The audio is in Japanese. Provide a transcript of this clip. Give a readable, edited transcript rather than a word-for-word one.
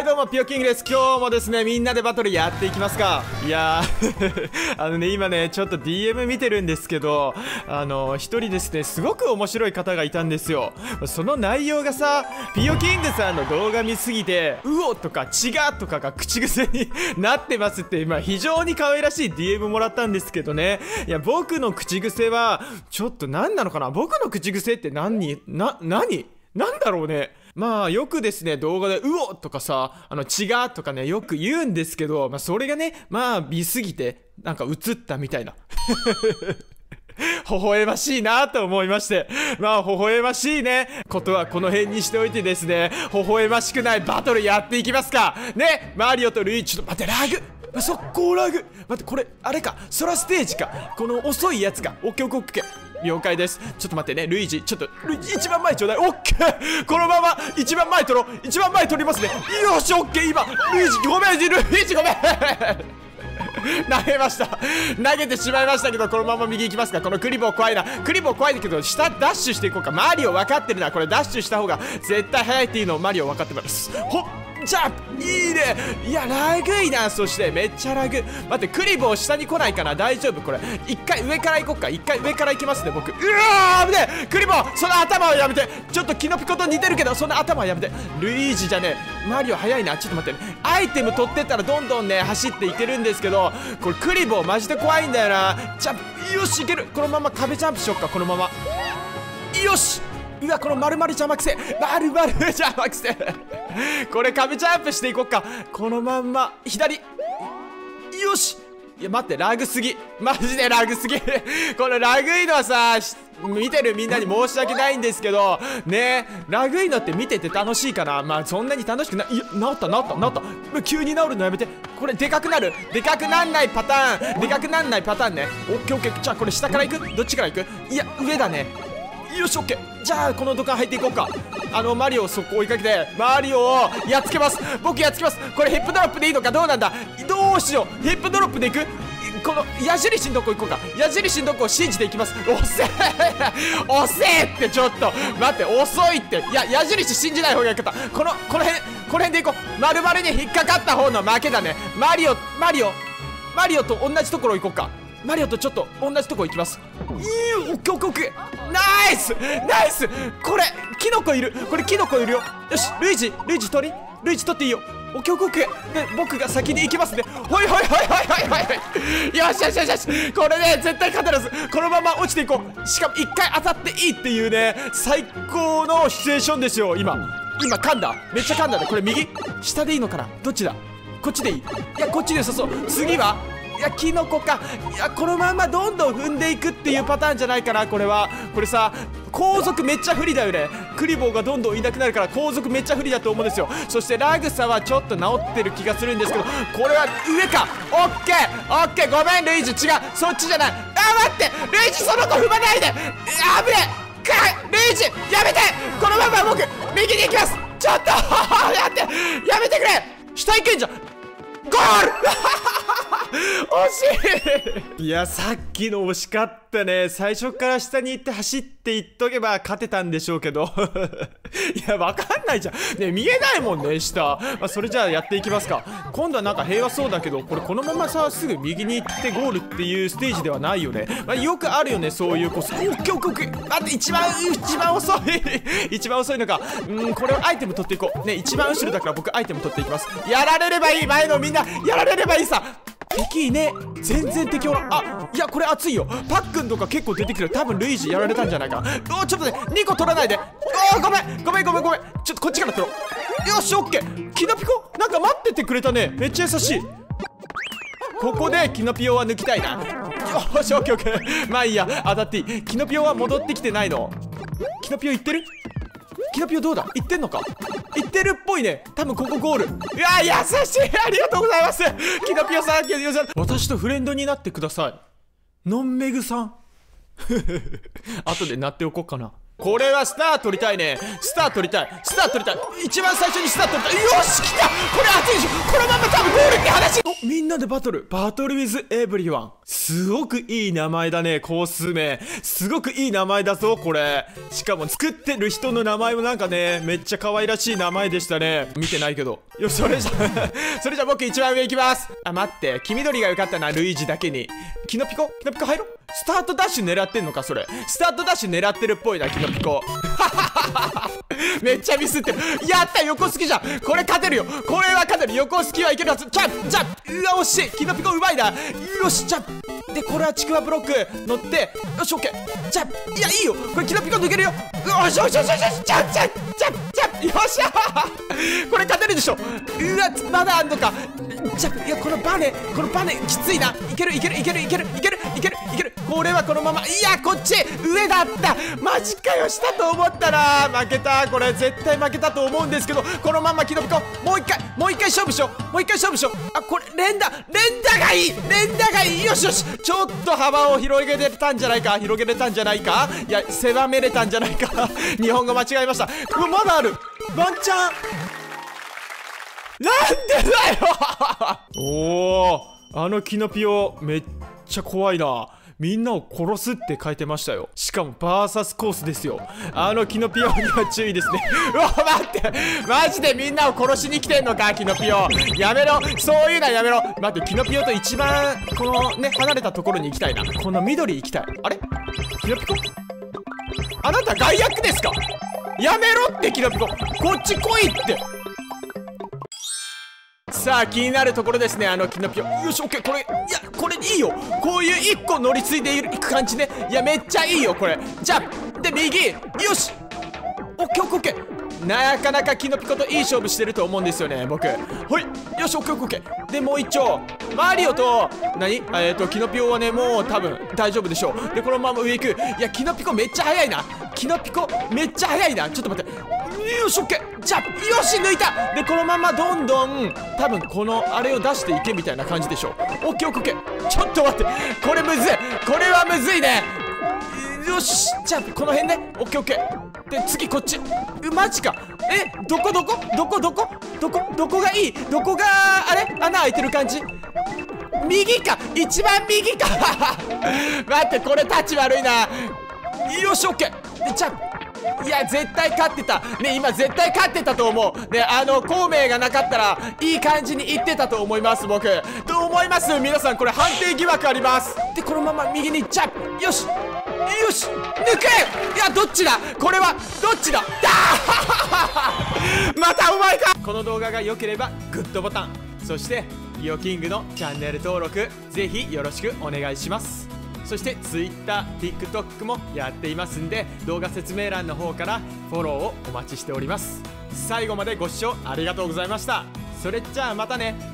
はい、どうも、ぴよきんぐです。今日もですね、みんなでバトルやっていきますか。いやーあのね、今ね、ちょっと DM 見てるんですけど、一人ですね、すごく面白い方がいたんですよ。その内容がさ、ぴよきんぐさんの動画見すぎて、うおとか、ちがとかが口癖になってますって、まあ、非常に可愛らしい DM もらったんですけどね。いや、僕の口癖は、ちょっと何なのかな？僕の口癖って何だろうね。まあよくですね、動画で「うお!」とかさ、違うとかね、よく言うんですけど、まあ、それがね、まあ美すぎてなんか映ったみたいな微笑ましいなと思いまして、まあ微笑ましいねことはこの辺にしておいてですね、微笑ましくないバトルやっていきますかね。マリオとルイージ、ちょっと待って、速攻ラグ、待って、これあれか、空ステージか、この遅いやつか。オッケーオッケー、了解です。ちょっと待ってね、ルイージ、ちょっとルイージ一番前ちょうだい。オッケー、このまま一番前取ろう。一番前取りますね。よし、オッケー。今ルイージごめん、ルイージごめん投げました、投げてしまいましたけど、このまま右行きますか。このクリボー怖いな、クリボー怖いんだけど、下ダッシュしていこうか。マリオ分かってるな、これダッシュした方が絶対速いっていうのをマリオ分かってます。ほっ、ジャンプいいね。いや、ラグいな。そしてめっちゃラグ、待って、クリボー下に来ないかな、大丈夫。これ一回上から行こっか、一回上から行きますね僕。うわー、危ねえ。クリボー、その頭はやめて。ちょっとキノピコと似てるけど、その頭はやめて。ルイージじゃねえ、マリオ早いな。ちょっと待ってね、アイテム取ってったらどんどんね走っていけるんですけど、これクリボーマジで怖いんだよな。ジャンプ、よしいける。このまま壁ジャンプしよっか、このまま。よし、うわ、この丸々邪魔くせ、丸々邪魔くせこれ壁ジャンプしていこっか、このまんま左、よし。いや待って、ラグすぎ、マジでラグすぎこのラグいのはさ、見てるみんなに申し訳ないんですけどね、ラグいのって見てて楽しいかな。まあそんなに楽しくない。いや、治った、急に治るのやめて。これでかくなる、でかくなんないパターン、でかくなんないパターンね。オッケーオッケー。じゃあこれ下から行く、どっちから行く、いや上だね。よし、オッケー。じゃあこの土管入っていこうか。マリオを速攻追いかけて、マリオをやっつけます。僕やっつけます。これヒップドロップでいいのか、どうなんだ、どうしよう。ヒップドロップでいく、この矢印のとこ行こうか。矢印のとこを信じていきます。おせえおせえって、ちょっと待って、遅いって。いや、矢印信じない方がよかった。この辺でいこう。丸々に引っかかった方の負けだね。マリオと同じところ行こうか。マリオとちょっと同じとこ行きます。オッケーオッケー。ナイスナイス。これキノコいる、これキノコいるよ。よし、ルイージ取り、ルイージ取っていいよ。オッケーオッケー。で、僕が先に行きますね。ほいほいほいほいほいほい。よしよしよしよし。これね、絶対勝てるはず。このまま落ちていこう。しかも一回当たっていいっていうね、最高のシチュエーションですよ。今噛んだ、めっちゃ噛んだね。これ右下でいいのかな、どっちだ、こっちでいい、いやこっちで良さそう。次はいや、キノコか。いや、このままどんどん踏んでいくっていうパターンじゃないかな。これさ、後続めっちゃ不利だよね。クリボーがどんどんいなくなるから、後続めっちゃ不利だと思うんですよ。そしてラグサはちょっと治ってる気がするんですけど、これは上か。オッケーオッケー。ごめんルイージ、違う、そっちじゃない。あ、待って、ルイージその子踏まないで、あぶねえ。ルイージやめて。このまま僕右に行きます。ちょっとやめてくれ。下行けんじゃん。ゴール惜しいいや、さっきの惜しかったね。最初から下に行って走っていっとけば勝てたんでしょうけどいや、わかんないじゃんね、見えないもんね下。まあ、それじゃあやっていきますか。今度はなんか平和そうだけど、このままさ、すぐ右に行ってゴールっていうステージではないよね。まあ、よくあるよね、そういうコース。おっきょっきょっ、待って、一番遅い一番遅いのか。これをアイテム取っていこうね。一番後ろだから僕アイテム取っていきます。やられればいい、前のみんなやられればいいさ。敵ね、全然敵おらん。あ、いや、これ熱いよ。パックンとか結構出てくる。多分ルイージやられたんじゃないかな。おー、ちょっとね、2個取らないで。おー、ごめん。ちょっとこっちから取ろう。よし、オッケー。キノピコなんか待っててくれたね。めっちゃ優しい。ここでキノピオは抜きたいな。よし、オッケーオッケー。まあいいや、当たっていい。キノピオは戻ってきてないの。キノピオ行ってる？キノピオどうだ？行ってんのか？行ってるっぽいね。多分ここゴール。うわー、優しい。ありがとうございます。キノピオさん、キノピオさん。私とフレンドになってください。ノンメグさん。後でなっておこうかな。これはスター取りたいね。スター取りたい。スター取りたい。一番最初にスター取りたい。よし、来た。これ熱いでしょ。このまま多分ゴールって話。お、みんなでバトル。バトル with everyone。すごくいい名前だね、コース名。すごくいい名前だぞ、これ。しかも作ってる人の名前もなんかね、めっちゃ可愛らしい名前でしたね。見てないけど。よし、それじゃ僕一番上行きます。あ、待って。黄緑が良かったな、ルイージだけに。キノピコ？キノピコ入ろう。スタートダッシュ狙ってんのか、それ。スタートダッシュ狙ってるっぽいな、キノピコ。めっちゃミスってる。やった、横好きじゃん。これ勝てるよ。これは勝てる。横好きはいけるはず。ジャンプ、ジャンプ。うわ、惜しい。キノピコうまいな。よし、ジャンプ。で、これはちくわブロック乗って。よし、オッケー。ジャンプ。いや、いいよ。これキノピコ抜けるよ。よしよしよしよし。ジャンプ、ジャンプ、ジャンプ、ジャンプ。よっしゃー。これ勝てるでしょ。うわ、まだあんのか。ジャンプ。いや、このバネ、きついな。いける、いける、いける、いける、いける、いける、いける。これはこのまま。いや、こっち上だった。マジかよ、下と思ったら負けた。これ絶対負けたと思うんですけど、このままキノピコもう一回勝負しよう。あ、これ連打がいい。よしよし。ちょっと幅を広げれたんじゃないか。いや、狭めれたんじゃないか。日本語間違えました。これまだある。ワンチャンなんでだよ。おお、あのキノピオめっちゃ怖いな。みんなを殺すって書いてましたよ。しかもバーサスコースですよ。あのキノピオには注意ですね。うわ、待って、マジでみんなを殺しに来てんのか、キノピオ。やめろ、そういうのはやめろ。待って、キノピオと一番このね、離れたところに行きたいな。この緑行きたい。あれ、キノピコ、あなた外役ですか。やめろって、キノピコ、こっち来いって。さあ、気になるところですね、あのキノピオ。よし、オッケー。これ、いや、これいいよ。こういう1個乗り継いでいく感じね。いや、めっちゃいいよ、これ。ジャンプで右。よし、オッケー、オッケー。なかなかキノピコといい勝負してると思うんですよね、僕。ほい、よし、オッケー、オッケー。で、もう一丁マリオと何、キノピオはね、もう多分大丈夫でしょう。で、このまま上行く。いや、キノピコめっちゃ速いな。ちょっと待って。よし、オッケー。ジャンプ。よし、抜いた。で、このままどんどん多分このあれを出していけみたいな感じでしょう。オッケー、オッケー。ちょっと待って、これむずい。これはむずいね。よし、ジャンプ。この辺ね。オッケー、オッケー。で、次こっち。マジか。え、どこがいい。どこがあれ、穴開いてる感じ。右か、一番右か。待って、これタッチ悪いな。よし、オッケー。で、ジャンプ。いや、絶対勝ってたね。今絶対勝ってたと思うね。あの孔明がなかったらいい感じにいってたと思います、僕。と思います。皆さん、これ判定疑惑あります。で、このまま右にジャンプ。よしよし、抜け。いや、どっちだ、これはどっちだ。またお前か。この動画が良ければグッドボタン、そしてリオキングのチャンネル登録、ぜひよろしくお願いします。そして Twitter、TikTok もやっていますんで、動画説明欄の方からフォローをお待ちしております。最後までご視聴ありがとうございました。それじゃあまたね。